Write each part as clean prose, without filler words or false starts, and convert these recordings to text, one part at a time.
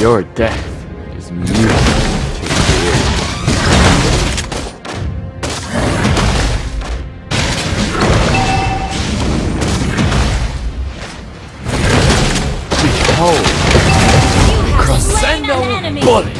Your death is music to your ear. Behold, Crescendo Bullet!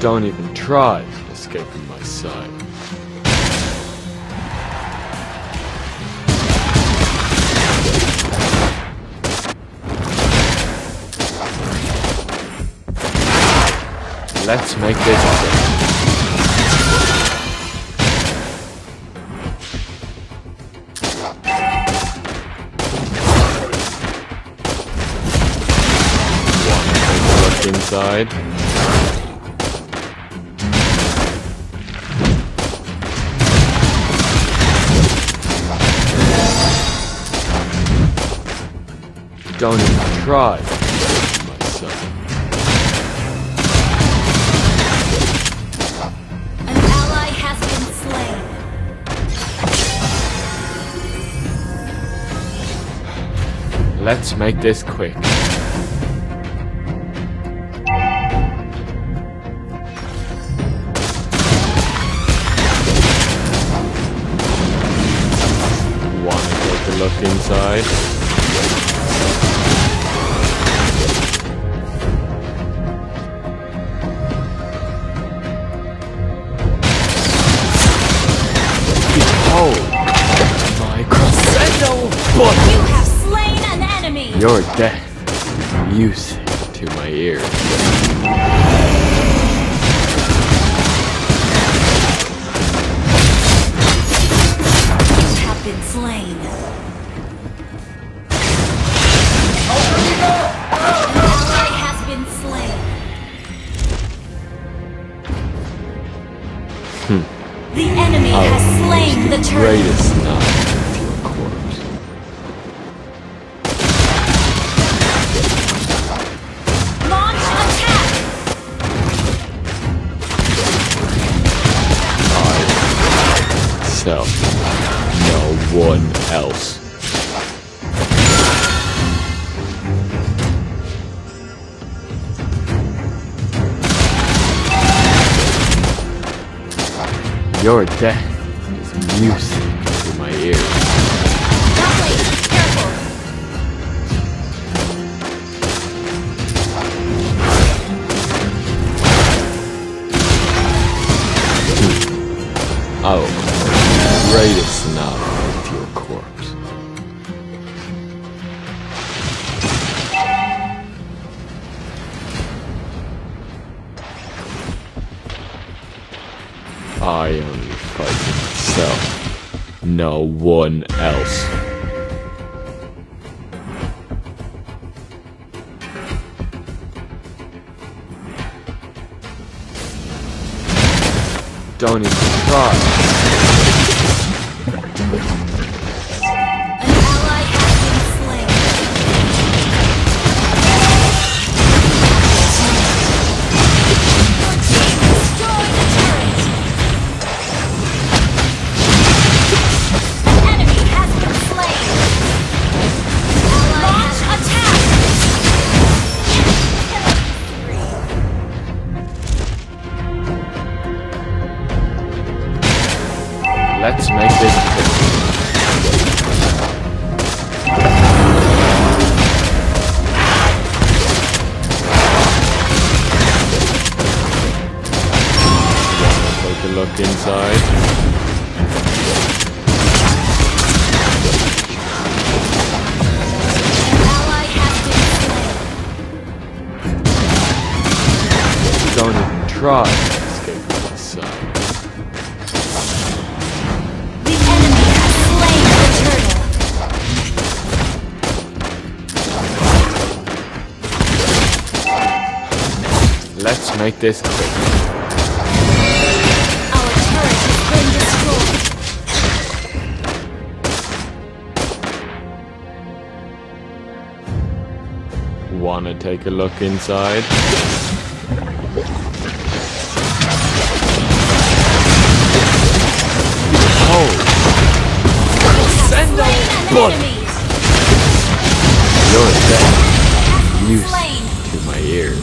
Don't even try to escape from my sight. Let's make this happen. One inside. Don't even try to save myself. An ally has been slain. Let's make this quick. Want to take a look inside? Your death is music to my ears. You have been slain. I have been slain. The enemy has slain the turtle. Greatest knife. No one else. Your death is music to my ears. Oh. Greatest knob of your corpse. I only fight myself, no one else. Don't even try. An ally has been slain. Your team destroyed the turret. Enemy Let's make this take a look inside. Don't even try to escape from the sun. The enemy has slain the turtle. Let's make this quick. Our turret has been destroyed. Wanna take a look inside? Send those bullets! You're dead. Music to my ears.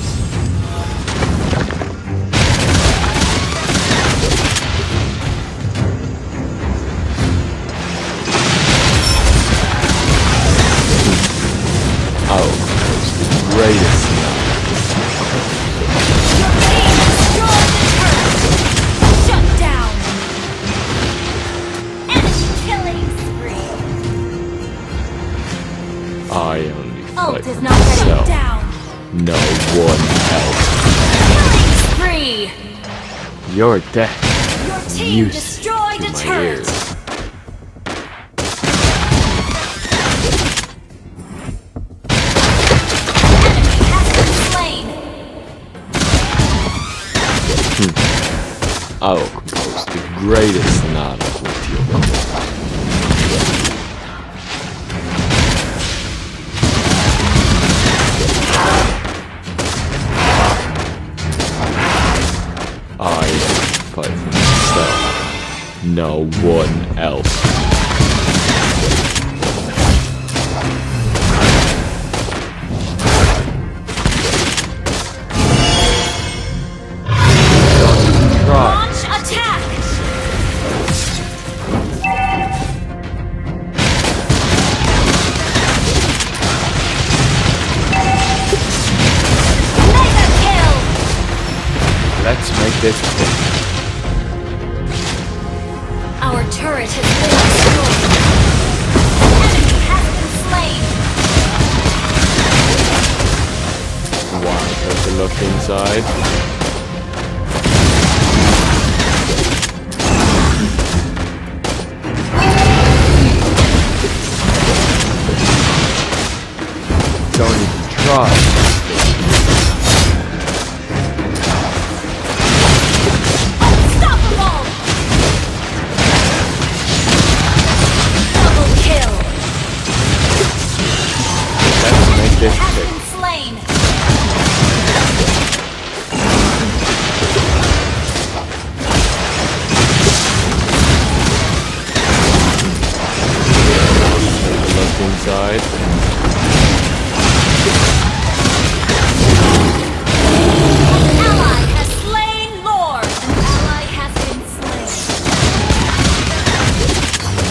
Oh, that was the greatest. I only fight for myself. No one else. Killing spree. Your death. Your team destroyed a turret. Enemy has slain. I will compose the greatest nada with your no one else. Launch attack. Mega kill. Let's make this quick. Turret has been destroyed. Enemy has been slain. Why take a look inside? Don't even try.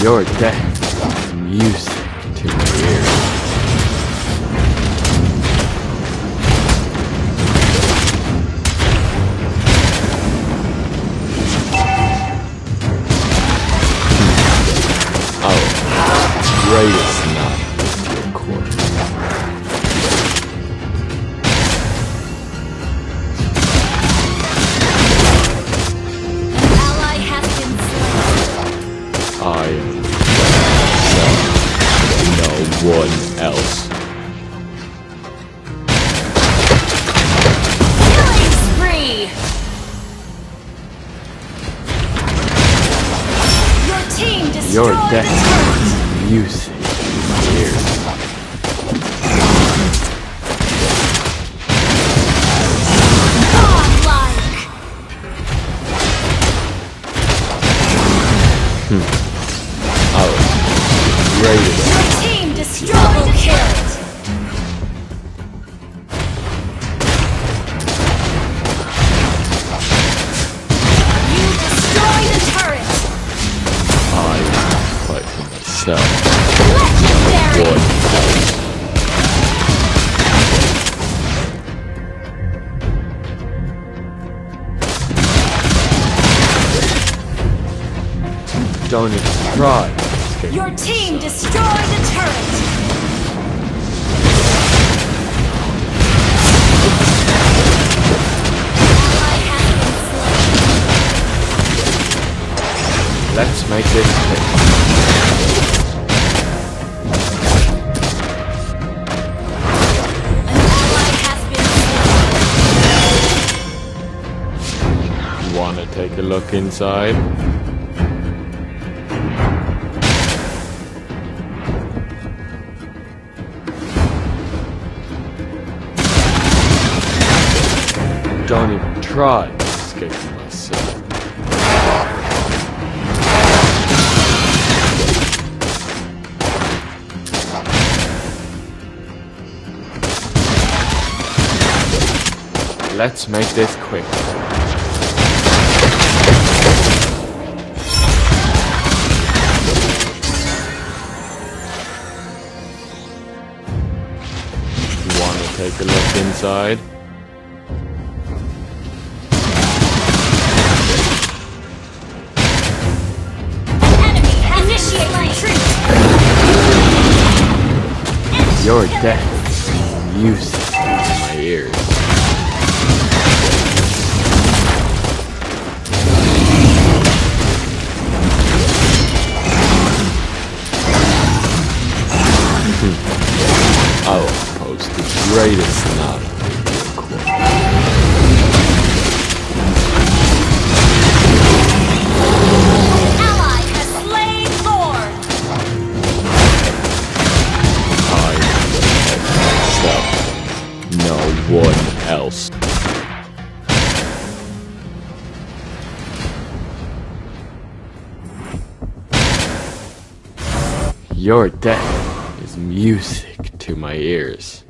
Your death is music to my ears. Oh, greatest. One else. Killing spree! Your team destroyed. Your death is music in my ears. Godlike. Oh, greatest. Double kill! You destroy the turret! so. Good. Don't even try. Your team destroyed the turret. Let's make this quick. Wanna take a look inside? Don't even try to escape myself. Let's make this quick. Wanna take a look inside? Enemy initiate retreat. Your death is useless in my ears. I will post the greatest knot of quote. Ally has slain Lord. I protect myself. No one else. Your death is music to my ears.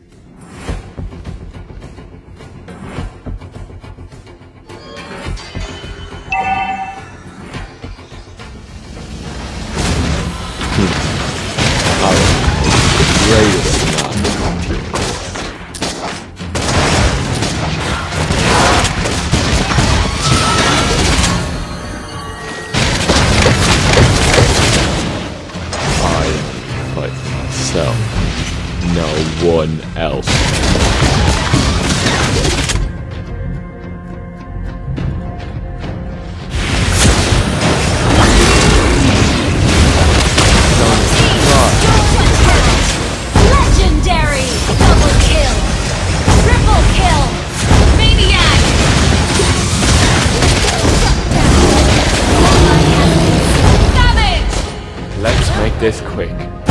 This quick.